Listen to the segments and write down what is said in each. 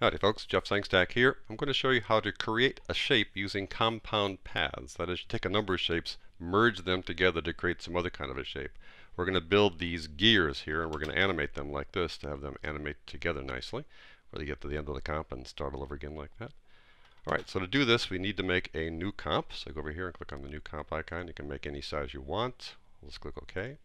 Howdy folks, Jeff Sengstack here. I'm going to show you how to create a shape using compound paths. That is, you take a number of shapes, merge them together to create some other kind of a shape. We're going to build these gears here and we're going to animate them like this to have them animate together nicely. Where they get to the end of the comp and start all over again like that. Alright, so to do this we need to make a new comp. So go over here and click on the new comp icon. You can make any size you want. Let's click OK.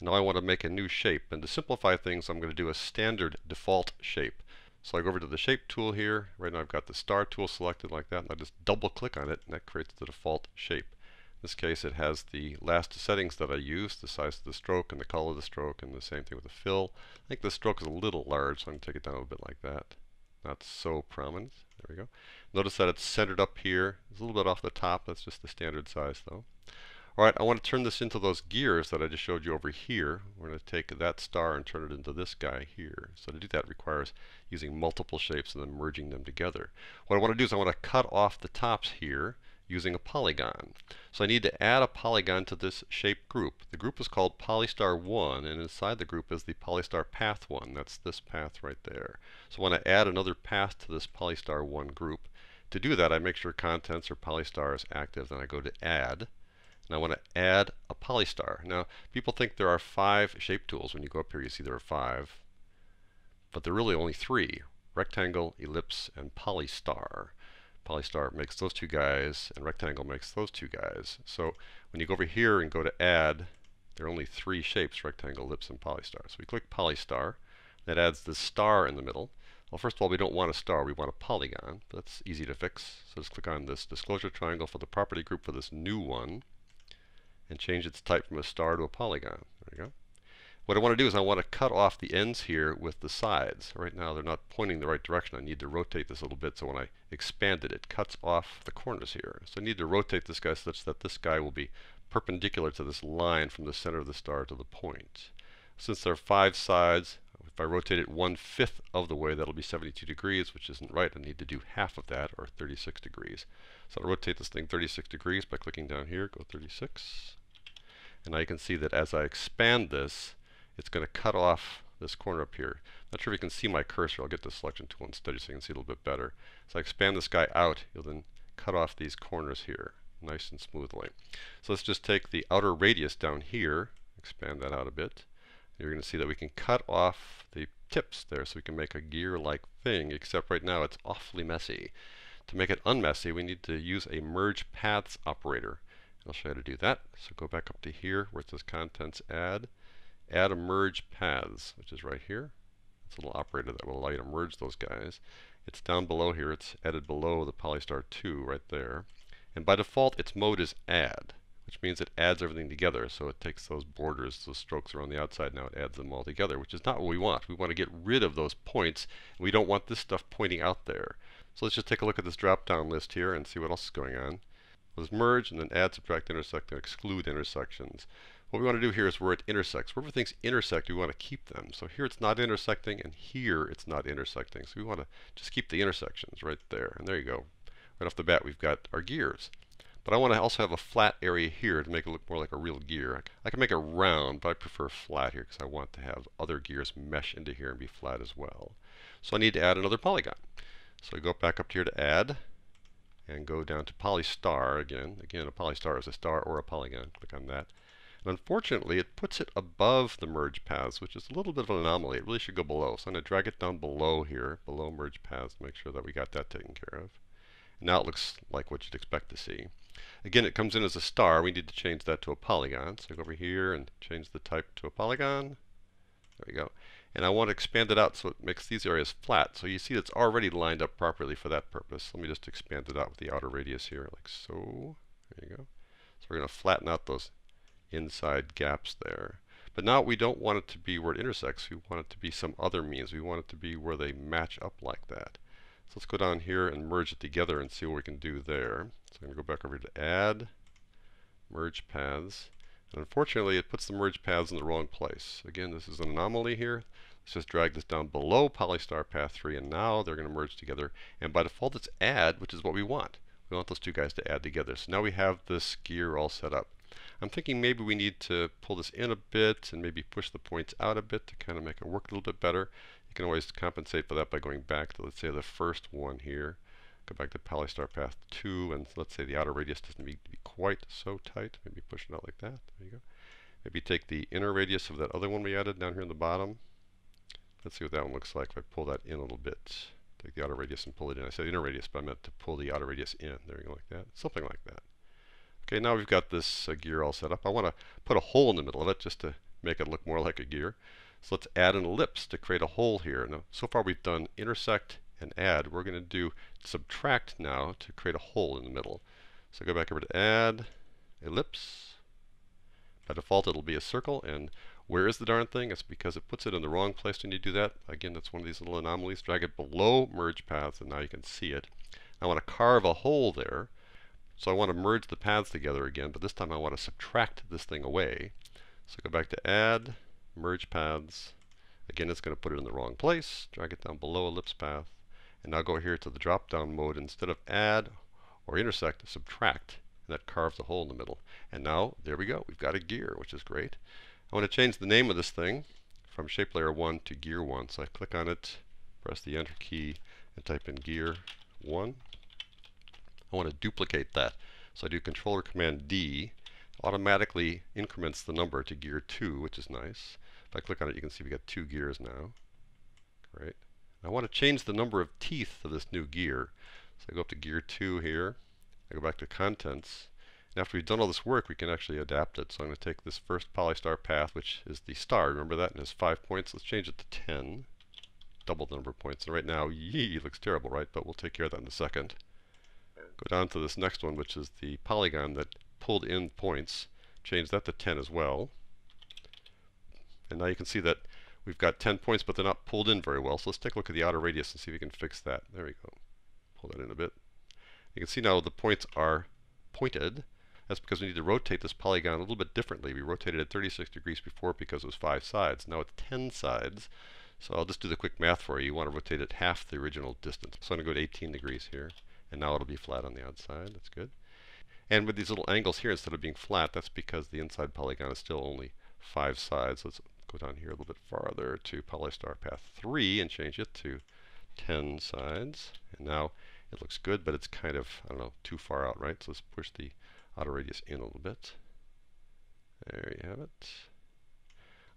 Now I want to make a new shape, and to simplify things I'm going to do a standard default shape. So I go over to the shape tool here. Right now I've got the star tool selected like that, and I just double click on it and that creates the default shape. In this case it has the last settings that I used, the size of the stroke and the color of the stroke, and the same thing with the fill. I think the stroke is a little large, so I'm going to take it down a little bit like that. Not so prominent. There we go. Notice that it's centered up here. It's a little bit off the top. That's just the standard size though. Alright, I want to turn this into those gears that I just showed you over here. We're going to take that star and turn it into this guy here. So to do that requires using multiple shapes and then merging them together. What I want to do is I want to cut off the tops here using a polygon. So I need to add a polygon to this shape group. The group is called PolyStar 1, and inside the group is the PolyStar Path 1. That's this path right there. So I want to add another path to this PolyStar 1 group. To do that, I make sure contents or PolyStar is active, then I go to add. And I want to add a polystar. Now, people think there are 5 shape tools. When you go up here, you see there are 5. But there are really only 3. Rectangle, ellipse, and polystar. Polystar makes those two guys, and rectangle makes those two guys. So when you go over here and go to add, there are only 3 shapes, rectangle, ellipse, and polystar. So we click polystar. That adds this star in the middle. Well, first of all, we don't want a star, we want a polygon. That's easy to fix. So just click on this disclosure triangle for the property group for this new one, and change its type from a star to a polygon. There we go. What I want to do is I want to cut off the ends here with the sides. Right now they're not pointing the right direction. I need to rotate this a little bit, so when I expand it, it cuts off the corners here. So I need to rotate this guy such that this guy will be perpendicular to this line from the center of the star to the point. Since there are 5 sides, if I rotate it 1/5 of the way, that'll be 72 degrees, which isn't right. I need to do half of that, or 36 degrees. So I'll rotate this thing 36 degrees by clicking down here, go 36. And now you can see that as I expand this, it's going to cut off this corner up here. Not sure if you can see my cursor. I'll get the selection tool instead so you can see a little bit better. As I expand this guy out, you'll then cut off these corners here nice and smoothly. So let's just take the outer radius down here, expand that out a bit. You're going to see that we can cut off the tips there, so we can make a gear-like thing, except right now it's awfully messy. To make it unmessy, we need to use a Merge Paths operator. I'll show you how to do that. So go back up to here where it says Contents Add. Add a Merge Paths, which is right here. It's a little operator that will allow you to merge those guys. It's down below here. It's added below the PolyStar 2 right there. And by default, its mode is Add, which means it adds everything together. So it takes those borders, those strokes are on the outside, now it adds them all together, which is not what we want. We want to get rid of those points, and we don't want this stuff pointing out there. So let's just take a look at this drop-down list here and see what else is going on. Let's merge, and then add, subtract, intersect, and exclude intersections. What we want to do here is where it intersects. Wherever things intersect, we want to keep them. So here it's not intersecting, and here it's not intersecting. So we want to just keep the intersections right there. And there you go. Right off the bat, we've got our gears. But I want to also have a flat area here to make it look more like a real gear. I can make it round, but I prefer flat here because I want to have other gears mesh into here and be flat as well. So I need to add another polygon. So I go back up here to add and go down to polystar again. Again, a polystar is a star or a polygon. Click on that. And unfortunately, it puts it above the merge paths, which is a little bit of an anomaly. It really should go below. So I'm going to drag it down below here, below merge paths, to make sure that we got that taken care of. Now it looks like what you'd expect to see. Again, it comes in as a star. We need to change that to a polygon. So go over here and change the type to a polygon. There we go. And I want to expand it out so it makes these areas flat. So you see it's already lined up properly for that purpose. Let me just expand it out with the outer radius here, like so. There you go. So we're going to flatten out those inside gaps there. But now we don't want it to be where it intersects. We want it to be some other means. We want it to be where they match up like that. So let's go down here and merge it together and see what we can do there. So I'm going to go back over to Add, Merge Paths. And unfortunately, it puts the merge paths in the wrong place. Again, this is an anomaly here. Let's just drag this down below PolyStar Path 3, and now they're going to merge together. And by default, it's Add, which is what we want. We want those two guys to add together. So now we have this gear all set up. I'm thinking maybe we need to pull this in a bit and maybe push the points out a bit to kind of make it work a little bit better. can always compensate for that by going back to, let's say, the first one here. Go back to PolyStar Path 2, and let's say the outer radius doesn't need to be quite so tight. Maybe push it out like that. There you go. Maybe take the inner radius of that other one we added down here in the bottom. Let's see what that one looks like if I pull that in a little bit. Take the outer radius and pull it in. I said inner radius, but I meant to pull the outer radius in. There we go, like that. Something like that. Okay, now we've got this gear all set up. I want to put a hole in the middle of it just to make it look more like a gear. So let's add an ellipse to create a hole here. Now, so far we've done intersect and add. We're going to do subtract now to create a hole in the middle. So go back over to add, ellipse. By default, it'll be a circle, and where is the darn thing? It's because it puts it in the wrong place when you do that. Again, that's one of these little anomalies. Drag it below merge paths, and now you can see it. I want to carve a hole there, so I want to merge the paths together again, but this time I want to subtract this thing away. So go back to add, merge paths. Again, it's going to put it in the wrong place. Drag it down below ellipse path, and now go here to the drop-down mode. Instead of add or intersect, subtract. That carves a hole in the middle. And now, there we go. We've got a gear, which is great. I want to change the name of this thing from shape layer 1 to gear 1. So I click on it, press the enter key, and type in gear 1. I want to duplicate that. So I do Control or Command D. Automatically increments the number to gear 2, which is nice. If I click on it, you can see we got 2 gears now. Great. I want to change the number of teeth of this new gear. So I go up to gear 2 here. I go back to contents, and after we've done all this work we can actually adapt it. So I'm going to take this first polystar path, which is the star, remember that, and has 5 points. Let's change it to 10, double the number of points. And right now, it looks terrible, right? But we'll take care of that in a second. Go down to this next one, which is the polygon that pulled in points. Change that to 10 as well. And now you can see that we've got 10 points, but they're not pulled in very well. So let's take a look at the outer radius and see if we can fix that. There we go. Pull that in a bit. You can see now the points are pointed. That's because we need to rotate this polygon a little bit differently. We rotated it 36 degrees before because it was 5 sides. Now it's 10 sides. So I'll just do the quick math for you. You want to rotate it half the original distance. So I'm going to go to 18 degrees here. And now it'll be flat on the outside. That's good. And with these little angles here, instead of being flat, that's because the inside polygon is still only 5 sides. Let's go down here a little bit farther to polystar path 3 and change it to 10 sides. And now it looks good, but it's kind of, I don't know, too far out, right? So let's push the outer radius in a little bit. There you have it.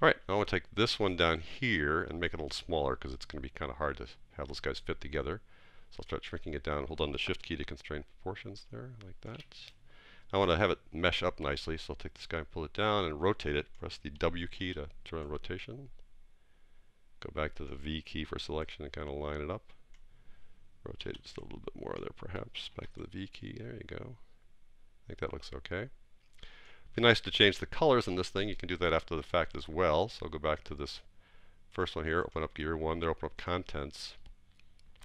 All right, now I want to take this one down here and make it a little smaller because it's going to be kind of hard to have those guys fit together. So I'll start shrinking it down. Hold on the shift key to constrain proportions there, like that. I want to have it mesh up nicely, so I'll take this guy and pull it down and rotate it. Press the W key to turn on rotation. Go back to the V key for selection and kind of line it up. Rotate it just a little bit more there, perhaps. Back to the V key. There you go. I think that looks okay. It'd be nice to change the colors in this thing. You can do that after the fact as well. So I'll go back to this first one here. Open up gear 1. There, open up contents.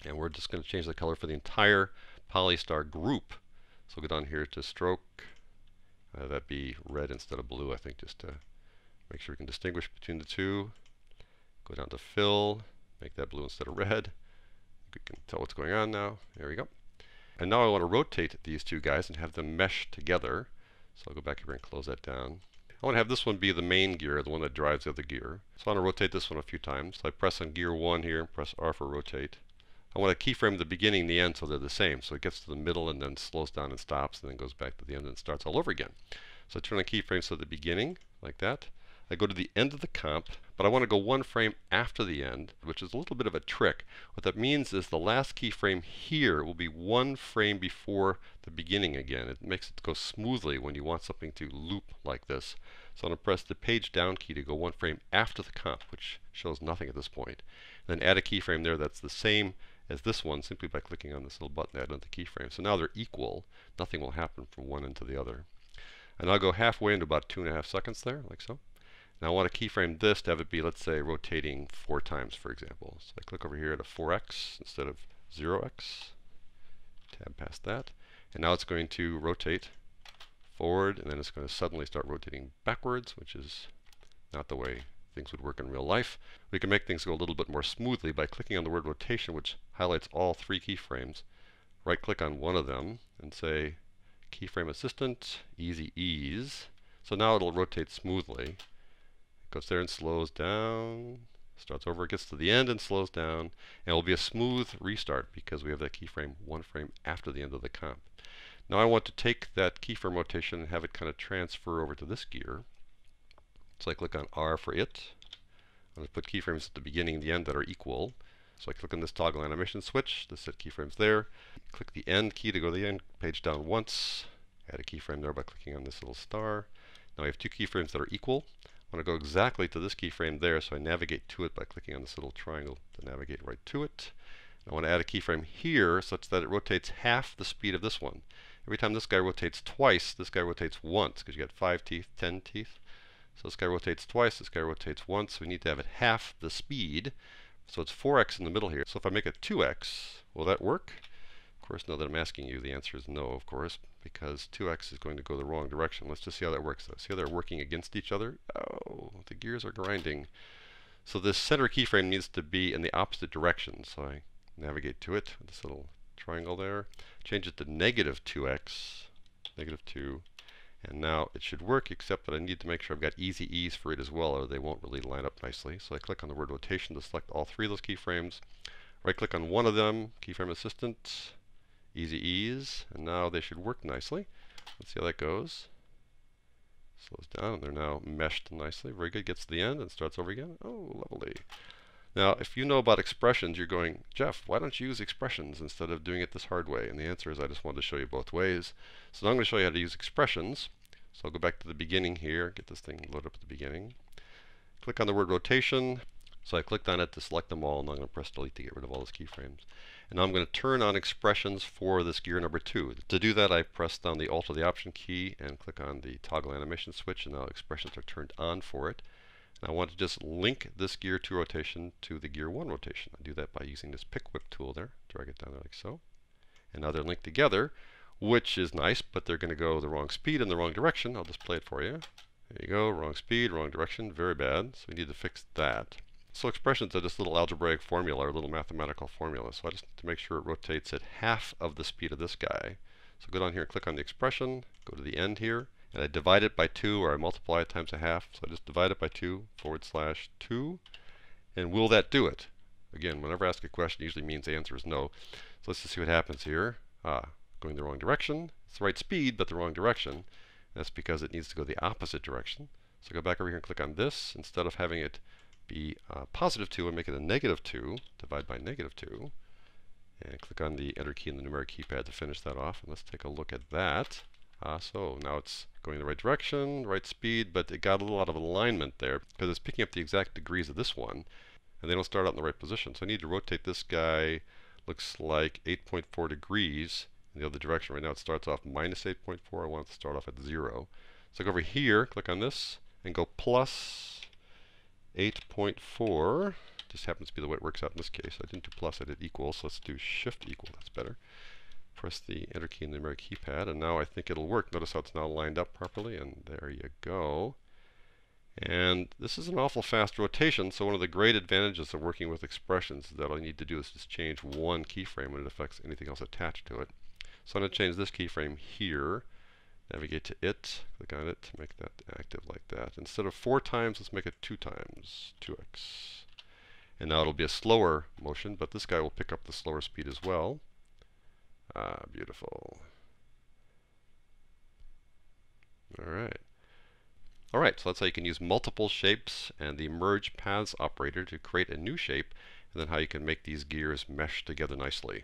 And we're just going to change the color for the entire polystar group. So we'll go down here to stroke. That'd be red instead of blue, I think, just to make sure we can distinguish between the two. Go down to fill. Make that blue instead of red. We can tell what's going on now. There we go. And now I want to rotate these two guys and have them mesh together. So I'll go back here and close that down. I want to have this one be the main gear, the one that drives the other gear. So I want to rotate this one a few times. So I press on gear 1 here and press R for rotate. I want to keyframe the beginning and the end so they're the same. So it gets to the middle and then slows down and stops and then goes back to the end and starts all over again. So I turn on keyframes to the beginning, like that. I go to the end of the comp, but I want to go one frame after the end, which is a little bit of a trick. What that means is the last keyframe here will be one frame before the beginning again. It makes it go smoothly when you want something to loop like this. So I'm going to press the page down key to go one frame after the comp, which shows nothing at this point. And then add a keyframe there that's the same as this one simply by clicking on this little button, add another keyframe. So now they're equal. Nothing will happen from one end to the other. And I'll go halfway into about 2.5 seconds there, like so. Now I want to keyframe this to have it be, let's say, rotating 4 times, for example. So I click over here to 4x instead of 0x. Tab past that. And now it's going to rotate forward, and then it's going to suddenly start rotating backwards, which is not the way things would work in real life. We can make things go a little bit more smoothly by clicking on the word rotation, which highlights all 3 keyframes. Right-click on one of them and say Keyframe Assistant, Easy Ease. So now it'll rotate smoothly. Goes there and slows down, starts over, it gets to the end and slows down, and it'll be a smooth restart because we have that keyframe one frame after the end of the comp. Now I want to take that keyframe rotation and have it kind of transfer over to this gear. So I click on R for it. I'm going to put keyframes at the beginning and the end that are equal. So I click on this toggle animation switch, the set keyframes there, click the end key to go to the end page down once, add a keyframe there by clicking on this little star. Now we have two keyframes that are equal. I want to go exactly to this keyframe there, so I navigate to it by clicking on this little triangle to navigate right to it. And I want to add a keyframe here such that it rotates half the speed of this one. Every time this guy rotates twice, this guy rotates once, because you got 5 teeth, 10 teeth. So this guy rotates twice, this guy rotates once. We need to have it half the speed. So it's 4x in the middle here. So if I make it 2x, will that work? Of course, now that I'm asking you, the answer is no, of course, because 2x is going to go the wrong direction. Let's just see how that works, though. See how they're working against each other? Oh, the gears are grinding. So this center keyframe needs to be in the opposite direction. So I navigate to it, with this little triangle there, change it to negative 2x, negative 2. And now it should work, except that I need to make sure I've got easy E's for it as well, or they won't really line up nicely. So I click on the word rotation to select all three of those keyframes. Right click on one of them, keyframe assistant, easy E's, and now they should work nicely. Let's see how that goes. Slows down, and they're now meshed nicely. Very good, gets to the end and starts over again. Oh, lovely. Now, if you know about expressions, you're going, Jeff, why don't you use expressions instead of doing it this hard way? And the answer is I just wanted to show you both ways. So now I'm going to show you how to use expressions. So I'll go back to the beginning here, get this thing loaded up at the beginning. Click on the word rotation. So I clicked on it to select them all, and I'm going to press delete to get rid of all those keyframes. And now I'm going to turn on expressions for this gear number 2. To do that, I press down the Alt or the Option key and click on the toggle animation switch, and now expressions are turned on for it. I want to just link this gear 2 rotation to the gear 1 rotation. I do that by using this pick whip tool there. Drag it down there like so. And now they're linked together, which is nice, but they're going to go the wrong speed in the wrong direction. I'll just play it for you. There you go, wrong speed, wrong direction, very bad. So we need to fix that. So expressions are just little algebraic formula, or little mathematical formula. So I just need to make sure it rotates at half of the speed of this guy. So go down here and click on the expression, go to the end here. And I divide it by 2, or I multiply it times a half. So I just divide it by 2, /2. And will that do it? Again, whenever I ask a question, it usually means the answer is no. So let's just see what happens here. Ah, going the wrong direction. It's the right speed, but the wrong direction. And that's because it needs to go the opposite direction. So go back over here and click on this. Instead of having it be positive 2, and make it a negative 2. Divide by negative 2. And click on the Enter key and the numeric keypad to finish that off. And let's take a look at that. So now it's going the right direction, right speed, but it got a little out of alignment there because it's picking up the exact degrees of this one, and they don't start out in the right position. So I need to rotate this guy, looks like 8.4 degrees in the other direction. Right now it starts off -8.4. I want it to start off at 0. So go over here, click on this, and go +8.4. Just happens to be the way it works out in this case. I didn't do plus, I did equal, so let's do shift equal, that's better. Press the Enter key and the numeric keypad, and now I think it'll work. Notice how it's now lined up properly, and there you go. And this is an awful fast rotation, so one of the great advantages of working with expressions is that all you need to do is just change one keyframe when it affects anything else attached to it. So I'm going to change this keyframe here, navigate to it, click on it, make that active like that. Instead of 4 times, let's make it 2 times, 2x. And now it'll be a slower motion, but this guy will pick up the slower speed as well. Ah, beautiful. Alright. Alright, so that's how you can use multiple shapes and the Merge Paths operator to create a new shape, and then how you can make these gears mesh together nicely.